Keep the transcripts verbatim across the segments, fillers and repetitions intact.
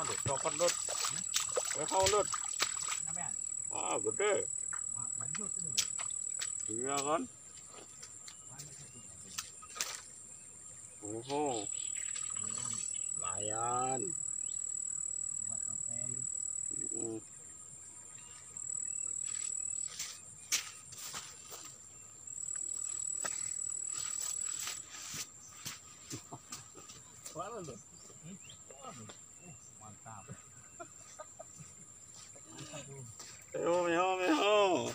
Aduh, copot Dut. Kau Dut. Ah, gede. Iya kan? Oh, lumayan. Mantap. Meho, meho, meho.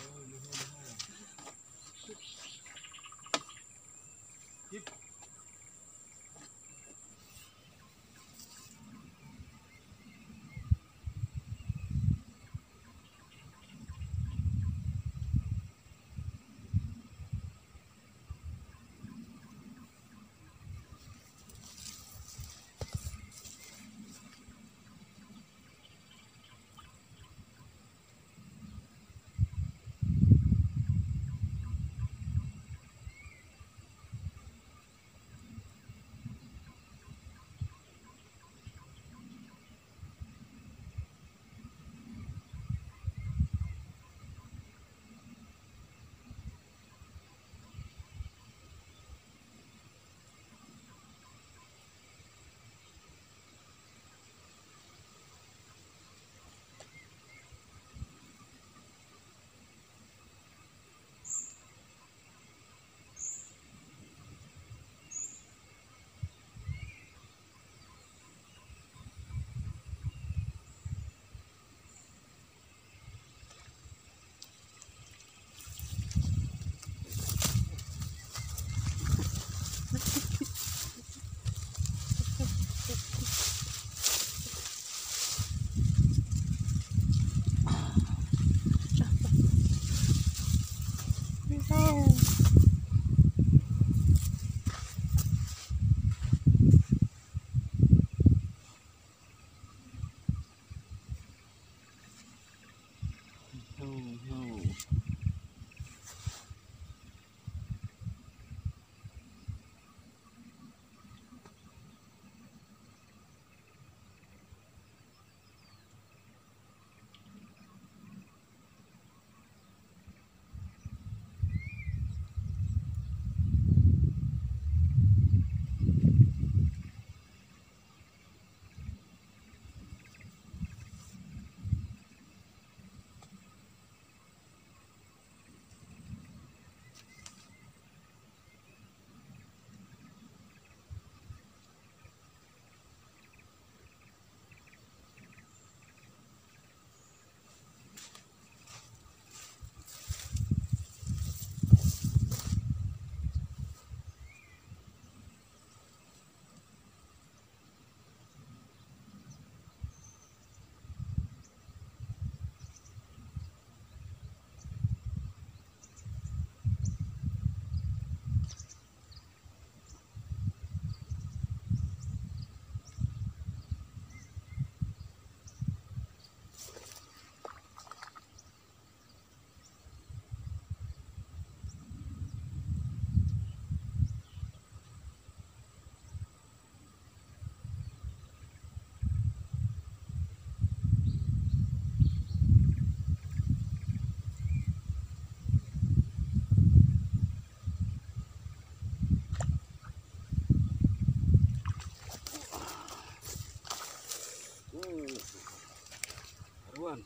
One.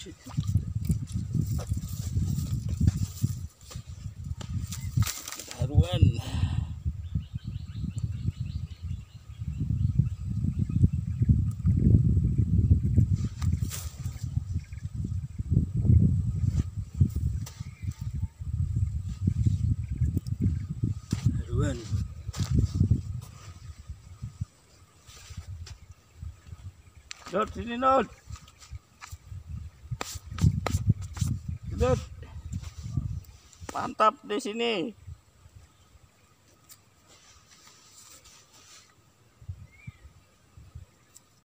Two. One. Dut, sini Dut. Dut. Mantap di sini.